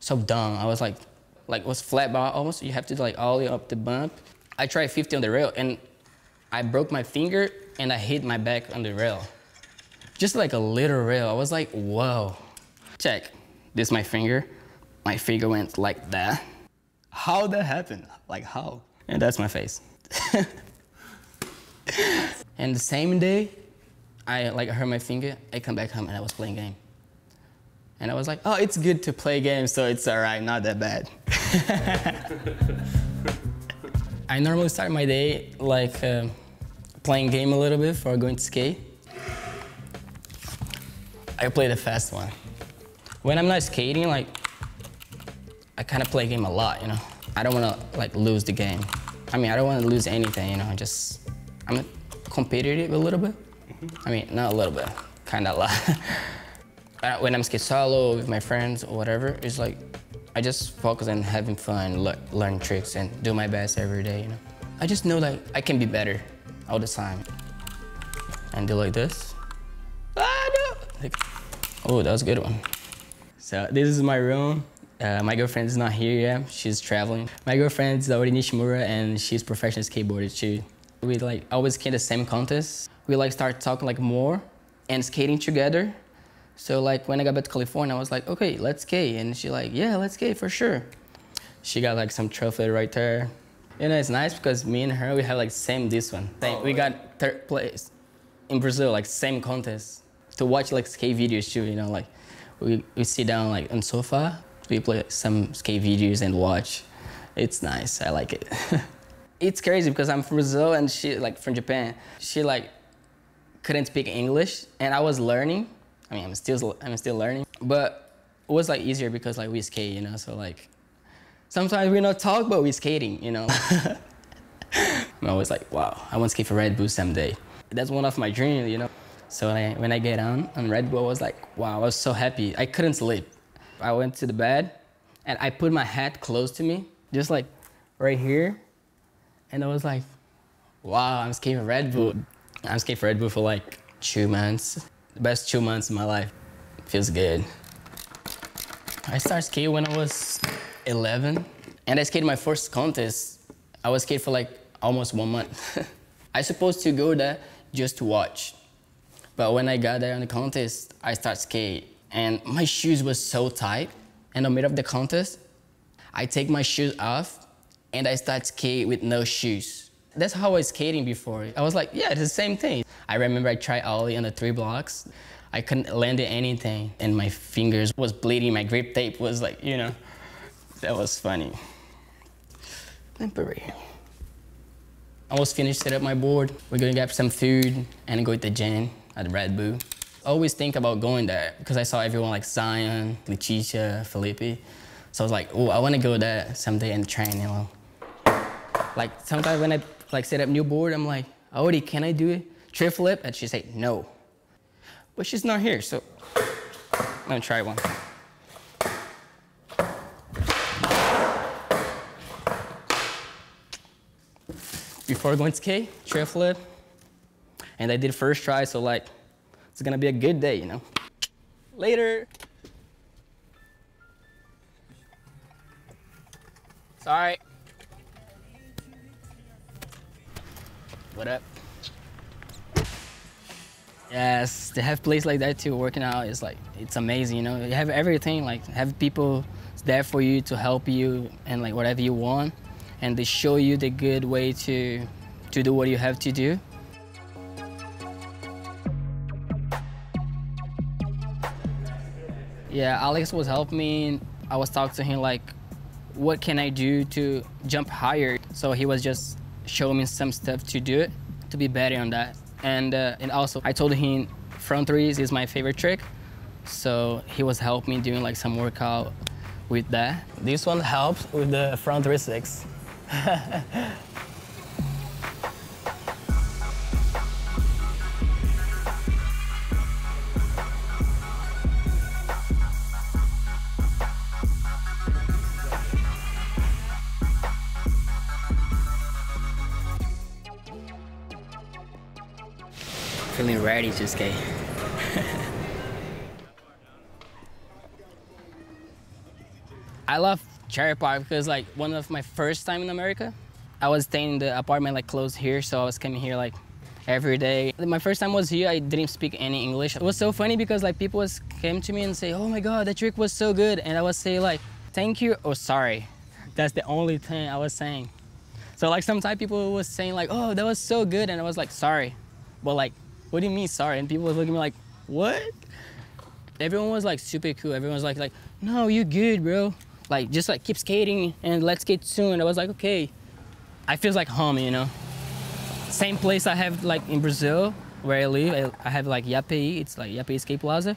so dumb. I was like it was flat, but almost you have to like ollie up the bump. I tried 50 on the rail and I broke my finger and I hit my back on the rail. Just like a little rail. I was like, whoa. Check, this is my finger. My finger went like that. How that happened? Like how? And that's my face. And the same day, I like hurt my finger. I come back home and I was playing game. And I was like, oh, it's good to play games, so it's all right, not that bad. I normally start my day like playing game a little bit before going to skate. I play the fast one. When I'm not skating, like, I kind of play game a lot, you know? I don't want to like lose the game. I mean, I don't want to lose anything, you know? I'm competitive a little bit. I mean, not a little bit, kind of a lot. When I'm skate solo with my friends or whatever, it's like, I just focus on having fun, learn tricks, and do my best every day, you know? I just know that I can be better all the time. And do like this. Ah, no! Like, oh, that was a good one. So this is my room. My girlfriend is not here yet, she's traveling. My girlfriend is Aori Nishimura, and she's a professional skateboarder too. We like always skate the same contests. We like start talking like more and skating together. So like when I got back to California, I was like, okay, let's skate. And she like, yeah, let's skate for sure. She got like some trophy right there. You know, it's nice because me and her, we have like same this one. Oh, we got third place in Brazil, like same contest. To watch like skate videos too, you know, like we sit down like on sofa, we play like, some skate videos and watch. It's nice, I like it. It's crazy because I'm from Brazil and she like from Japan. She like couldn't speak English and I was learning. I mean, I'm still learning, but it was like easier because like we skate, you know? So like, sometimes we not talk, but we skating, you know? I'm always like, wow, I want to skate for Red Bull someday. That's one of my dreams, you know? So when I get on Red Bull, I was like, wow, I was so happy. I couldn't sleep. I went to the bed and I put my hat close to me, just like right here. And I was like, wow, I'm skating for Red Bull. I'm skating for Red Bull for like 2 months. The best 2 months of my life. Feels good. I started skating when I was 11. And I skated my first contest. I was skating for like almost 1 month. I supposed to go there just to watch. But when I got there on the contest, I started skating. And my shoes were so tight. In the middle of the contest, I take my shoes off and I start skating with no shoes. That's how I was skating before. I was like, yeah, it's the same thing. I remember I tried ollie on the 3 blocks. I couldn't land anything, and my fingers was bleeding. My grip tape was like, you know, that was funny. Temporary. I was finished set up my board. We're gonna get some food and go to the gym at Red Bull. I always think about going there because I saw everyone like Zion, Leticia, Felipe. So I was like, oh, I wanna go there someday and train, you know. Like sometimes when I like set up new board, I'm like, Aori, can I do a trip flip? And she said no. But she's not here, so I'm gonna try one. Before going to skate, trip flip. And I did first try, so like it's gonna be a good day, you know. Later. Sorry. What up? Yes, to have place like that too, working out is like, it's amazing, you know? You have everything, like have people there for you to help you and like whatever you want, and they show you the good way to do what you have to do. Yeah, Alex was helping me. I was talking to him like, what can I do to jump higher? So he was just showing me some stuff to do it, to be better on that. And also I told him front threes is my favorite trick. So he was helping me doing like some workout with that. This one helps with the front 3/6. Feeling ready to skate. I love Cherry Park because like one of my first time in America, I was staying in the apartment like close here, so I was coming here like every day. My first time was here, I didn't speak any English. It was so funny because like people came to me and say, oh my God, that trick was so good. And I would say like, thank you or sorry. That's the only thing I was saying. So like sometimes people were saying like, oh, that was so good. And I was like, sorry. But like, what do you mean sorry? And people were looking at me like, what? Everyone was like super cool. Everyone was like, no, you're good, bro. Like, just like keep skating and let's skate soon. I was like, okay. I feel like home, you know? Same place I have like in Brazil, where I live. I have like Yapei, it's like Yapei Skate Plaza.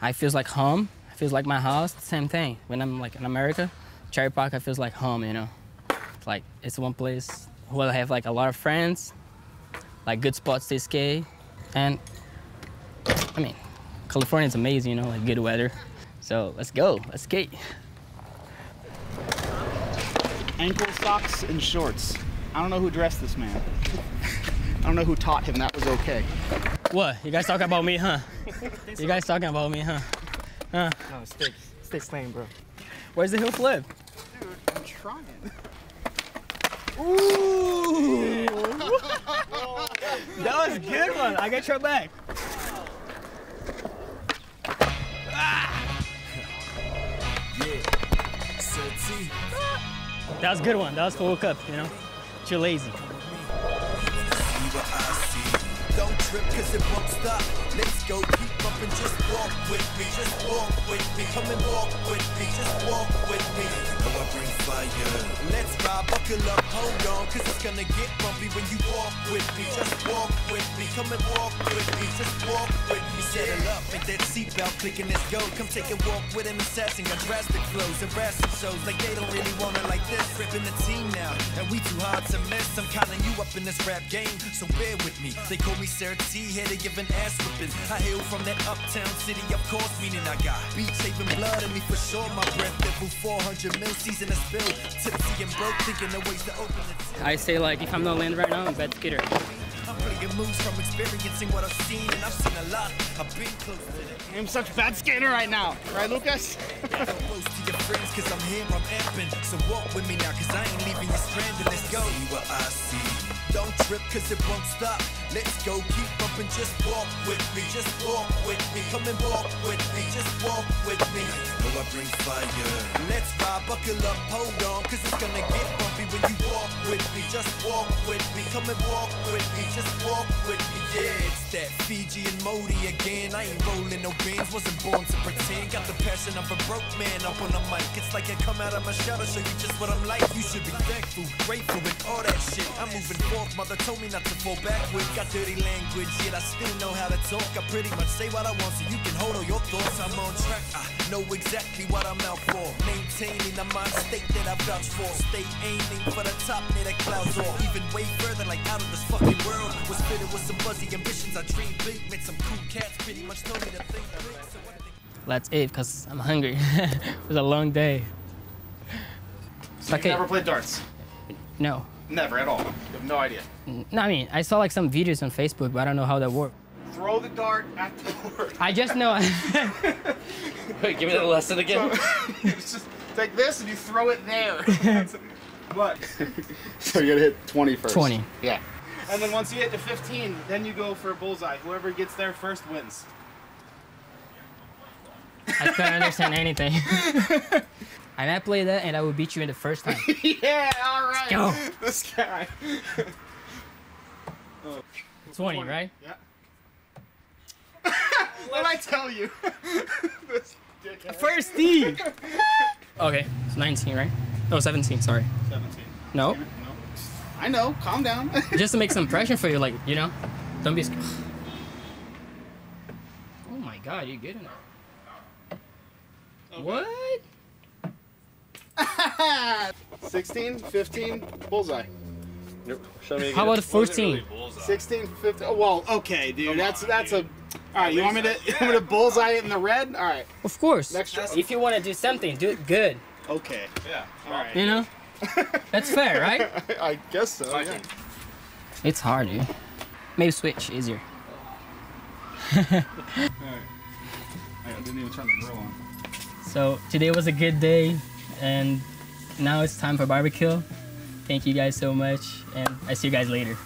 I feel like home, I feel like my house, same thing. When I'm like in America, Cherry Park, I feel like home, you know? It's like, it's one place where I have like a lot of friends, like good spots to skate. And I mean, California is amazing, you know, like good weather. So let's go, let's skate. Ankle socks and shorts. I don't know who dressed this man. I don't know who taught him that was okay. What? You guys talking about me, huh? You guys talking about me, huh? No, stay slaying, bro. Where's the heel flip? Dude, I'm trying. Ooh! That was a good one. I got your back. Ah. That was a good one. That was for World Cup, you know? You're lazy. Don't trip cause it won't stop. Let's go, keep up and just walk with me. Just walk with me. Come and walk with me. Just walk with me. Oh, I bring fire. Let's ride, buckle up, hold on, cause it's gonna get bumpy when you walk with me. Just walk with me. Come and walk with me. Just walk with me. Settle up, make that seatbelt click and let's go. Come take a walk with an assassin. Got drastic flows and drastic shows. Like they don't really want it like this. Ripping the team now. And we too hard to miss. I'm counting you up in this rap game, so bear with me. They call me Sarah T, here to give an ass whipping. I hail from that uptown city, of course, meaning I got beat taping blood in me for sure. My breath level 400 mil season is spilled. Tipsy and broke, thinking the ways to open it. I say like, if I'm not landing right now, I'm bad skater. I'm playing moves from experiencing what I've seen, and I've seen a lot. I've been close to it. I'm such a bad skater right now, right, Lucas? Close to your friends, cause I'm here, I'm amping. So walk with me now, cause I ain't leaving you stranded. Let's go. See what I see. Don't trip cause it won't stop. Let's go, keep up and just walk with me. Just walk with me. Come and walk with me. Just walk with me. Oh, I bring fire. Let's ride, buckle up, hold on, cause it's gonna get bumpy when you walk with me. Just walk with me. Come and walk with me. Just walk with me. Yeah, it's that Fiji and Modi again. I ain't rolling no beans, wasn't born to pretend. Got the passion of a broke man up on the mic. It's like I come out of my shadow, show you just what I'm like. You should be thankful, grateful, and all that shit. I'm moving forward. Mother told me not to fall backward. Got dirty language, yet I still know how to talk. I pretty much say what I want, so you can hold all your thoughts. I'm on track, I know exactly what I'm out for. Maintaining the mind state that I vouch for. Stay aiming for the top, near the clouds or even way further, like out of this fucking world. Was fitted with some fuzzy ambitions, I dream big. Met some cool cats, pretty much told me to think big. So that's it, because I'm hungry. It was a long day. So okay. You've never played darts? No. Never at all. You have no idea. No, I mean, I saw like some videos on Facebook, but I don't know how that worked. Throw the dart at the board. I just know. Wait, give me the lesson again. So, it's just take this and you throw it there. But so you gotta hit 20 first. 20. Yeah. And then once you hit to 15, then you go for a bullseye. Whoever gets there first wins. I couldn't understand anything. And I play that, and I will beat you in the first time. Yeah, all right. Let's go. This guy. 20, right? Yeah. What did I tell you? This first D. Okay, it's 19, right? No, 17. Sorry. 17. No. No. I know. Calm down. Just to make some pressure for you, like you know, don't be scared. Oh my God, you're good enough. Okay. What? 16, 15, bullseye. Nope. Show me again. How about 14? Really 16, 15. Oh, well, okay, dude. Come that's dude. A. All right, you want me to? Yeah. You want me to bullseye it in the red? All right. Of course. Next try. If you want to do something, do it good. Okay. Yeah. All right. You know, that's fair, right? I guess so. Yeah. It's hard, dude. Maybe switch easier. All right. I didn't even turn the grill on. So today was a good day. and now it's time for barbecue. Thank you guys so much, and I see you guys later.